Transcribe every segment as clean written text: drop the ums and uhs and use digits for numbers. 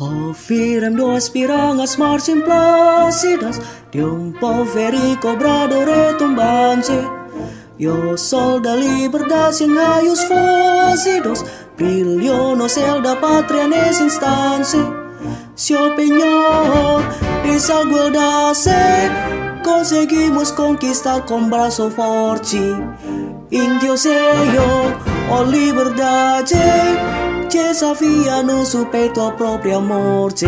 Ofirem duas piranhas marcham plácidas de poveri cobrado retumbante. E o sol da liberdade em raios fósseis brilhou no céu da pátria nesse instante. Seu penhor desaguardase, conseguimos conquistar com braço forte. Índio seio, oh liberdade, desafia no seu peito a própria morte.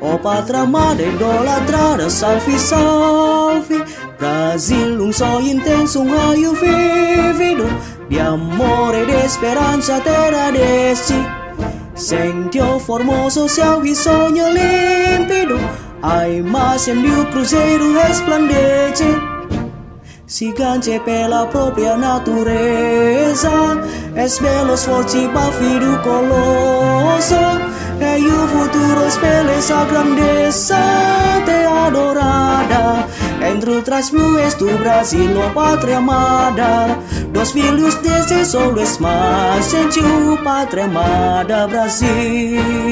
Oh pátria amada, idolatrada, salve, salve Brasil, só intenso, raio vívido de amor e de esperança, terra deste. Sem teu formoso céu e sonho límpido, a imagem do cruzeiro resplandece, gigante pela própria natureza. És belo, forte e bafido colosso, e o futuro espelha essa grandeza te adorada. Entre outras flores do Brasil, oh pátria amada, dos filhos desse sol és mais gentil, pátria amada Brasil.